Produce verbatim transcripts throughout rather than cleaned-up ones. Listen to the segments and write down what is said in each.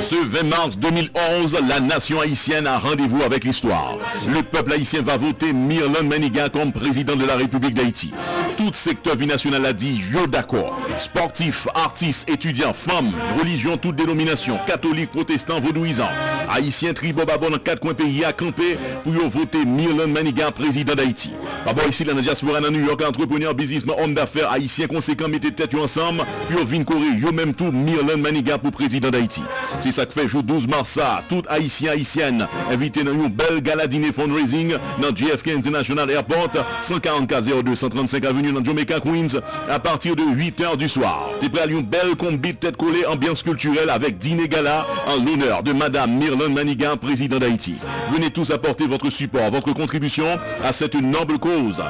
Ce vingt mars deux mille onze, la nation haïtienne a rendez-vous avec l'histoire. Le peuple haïtien va voter Mirlande Manigat comme président de la République d'Haïti. Tout secteur vie nationale a dit yo d'accord. Sportifs, artistes, étudiants, femmes, religions, toutes dénominations, catholiques, protestants, vaudouisants. Haïtiens tribobabon dans quatre coins pays à camper pour voter Mirlande Manigat président d'Haïti. Babou ici dans la diaspora dans New York, entrepreneur, businessman, homme d'affaires, haïtien conséquent, mettez tête ensemble, puis vin courir yo même tout Mirlande Manigat pour président d'Haïti. C'est ça que fait jour douze mars ça, tout haïtien haïtienne invité dans une belle gala dîner fundraising dans J F K International Airport, cent quarante-quatre zéro deux cent trente-cinq avenue dans Jamaica Queens à partir de huit heures du soir. T'es prêt à une belle combi tête collée ambiance culturelle avec dîner gala en l'honneur de madame Mirlande Manigat président d'Haïti. Venez tous apporter votre support, votre contribution à cette noble cause.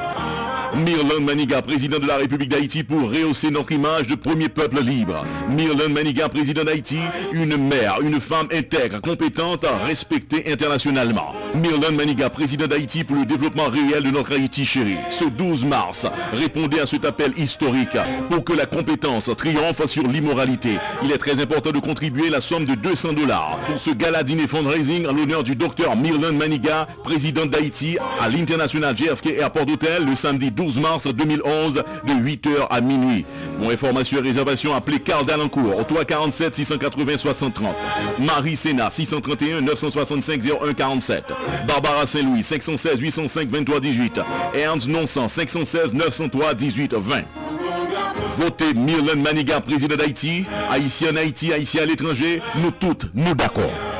Mirlande Manigat, président de la République d'Haïti pour rehausser notre image de premier peuple libre. Mirlande Manigat, président d'Haïti, une mère, une femme intègre, compétente, respectée internationalement. Mirlande Manigat, président d'Haïti pour le développement réel de notre Haïti chérie. Ce douze mars, répondez à cet appel historique pour que la compétence triomphe sur l'immoralité. Il est très important de contribuer la somme de deux cents dollars pour ce gala dîner fundraising en l'honneur du docteur Mirlande Manigat, président d'Haïti à l'International J F K Airport Hotel le samedi douze mars deux mille onze de huit heures à minuit. Pour information et réservation, appelez Karl d'Alancourt au trois quarante-sept six cent quatre-vingts soixante trente. Marie Sénat six cent trente et un neuf cent soixante-cinq zéro un quarante-sept. Barbara Saint-Louis cinq cent seize huit cent cinq vingt-trois dix-huit. Ernst Noncent cinq cent seize neuf cent trois dix-huit vingt. Votez Mirlande Manigat, président d'Haïti, haïtien en Haïti, haïtien à l'étranger, nous toutes, nous d'accord.